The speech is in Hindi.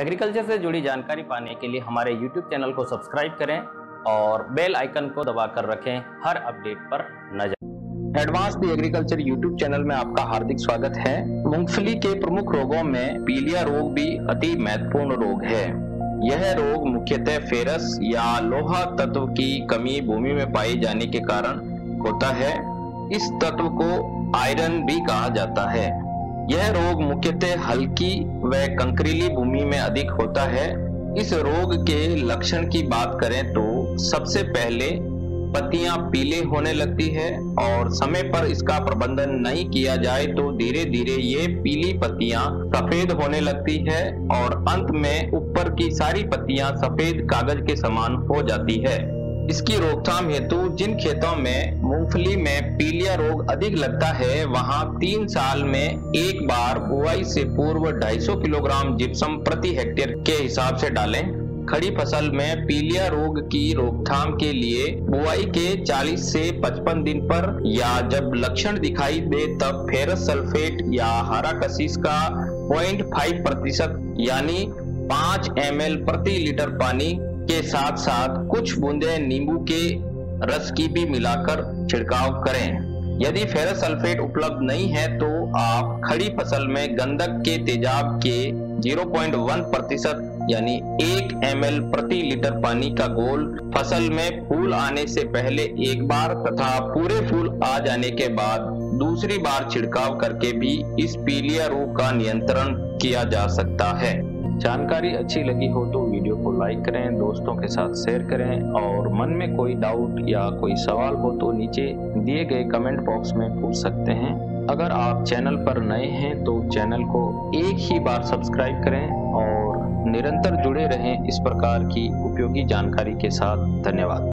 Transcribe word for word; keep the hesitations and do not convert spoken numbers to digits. एग्रीकल्चर से जुड़ी जानकारी पाने के लिए हमारे यूट्यूब चैनल को सब्सक्राइब करें और बेल आइकन को दबाकर रखें हर अपडेट पर नजर। एडवांस्ड एग्रीकल्चर यूट्यूब चैनल में आपका हार्दिक स्वागत है। मूंगफली के प्रमुख रोगों में पीलिया रोग भी अति महत्वपूर्ण रोग है। यह रोग मुख्यतः फेरस या लोहा तत्व की कमी भूमि में पाए जाने के कारण होता है। इस तत्व को आयरन भी कहा जाता है। यह रोग मुख्यतः हल्की व कंकरीली भूमि में अधिक होता है। इस रोग के लक्षण की बात करें तो सबसे पहले पत्तियां पीले होने लगती है और समय पर इसका प्रबंधन नहीं किया जाए तो धीरे धीरे ये पीली पत्तियां सफेद होने लगती है और अंत में ऊपर की सारी पत्तियां सफेद कागज के समान हो जाती है। इसकी रोकथाम हेतु जिन खेतों में मूंगफली में पीलिया रोग अधिक लगता है वहां तीन साल में एक बार बुआई से पूर्व दो सौ पचास किलोग्राम जिप्सम प्रति हेक्टेयर के हिसाब से डालें। खड़ी फसल में पीलिया रोग की रोकथाम के लिए बुआई के चालीस से पचपन दिन पर या जब लक्षण दिखाई दे तब फेरस सल्फेट या हरा कशिश का पॉइंट फाइव प्रतिशत यानी पाँच एम एल प्रति लीटर पानी के साथ साथ कुछ बूंदे नींबू के रस की भी मिलाकर छिड़काव करें। यदि फेरस सल्फेट उपलब्ध नहीं है तो आप खड़ी फसल में गंधक के तेजाब के ज़ीरो पॉइंट वन प्रतिशत यानी एक एम एल प्रति लीटर पानी का घोल फसल में फूल आने से पहले एक बार तथा पूरे फूल आ जाने के बाद दूसरी बार छिड़काव करके भी इस पीलिया रोग का नियंत्रण किया जा सकता है। जानकारी अच्छी लगी हो तो वीडियो को लाइक करें, दोस्तों के साथ शेयर करें और मन में कोई डाउट या कोई सवाल हो तो नीचे दिए गए कमेंट बॉक्स में पूछ सकते हैं। अगर आप चैनल पर नए हैं तो चैनल को एक ही बार सब्सक्राइब करें और निरंतर जुड़े रहें इस प्रकार की उपयोगी जानकारी के साथ। धन्यवाद।